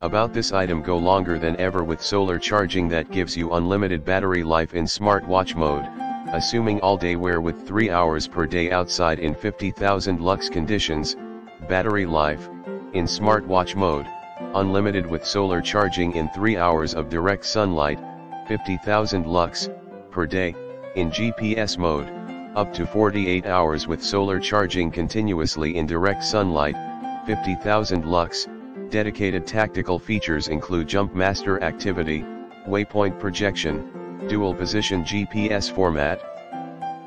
About this item, go longer than ever with solar charging that gives you unlimited battery life in smartwatch mode, assuming all day wear with 3 hours per day outside in 50,000 lux conditions. Battery life, in smartwatch mode, unlimited with solar charging in 3 hours of direct sunlight, 50,000 lux, per day. In GPS mode, up to 48 hours with solar charging continuously in direct sunlight, 50,000 lux. Dedicated tactical features include Jumpmaster activity, waypoint projection, dual position GPS format,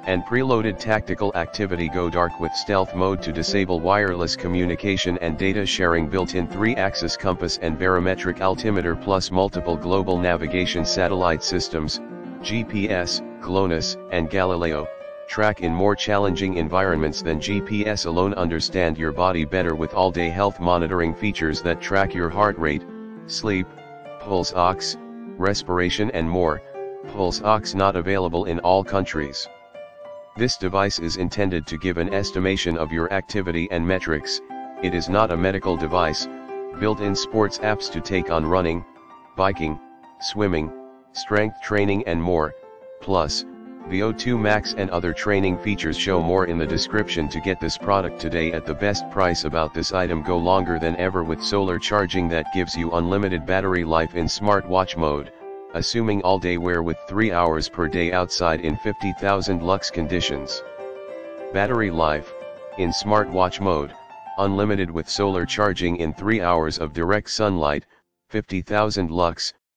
and preloaded tactical activity. Go dark with stealth mode to disable wireless communication and data sharing. Built-in 3-axis compass and barometric altimeter plus multiple global navigation satellite systems, GPS, GLONASS, and Galileo. Track in more challenging environments than GPS alone. Understand your body better with all-day health monitoring features that track your heart rate, sleep, pulse ox, respiration and more. Pulse ox not available in all countries. This device is intended to give an estimation of your activity and metrics. It is not a medical device. Built-in sports apps to take on running, biking, swimming, strength training and more. Plus, VO2 Max and other training features. Show more in the description to get this product today at the best price. About this item, go longer than ever with solar charging that gives you unlimited battery life in smartwatch mode, assuming all day wear with 3 hours per day outside in 50,000 lux conditions. Battery life, in smartwatch mode, unlimited with solar charging in 3 hours of direct sunlight, 50,000 lux,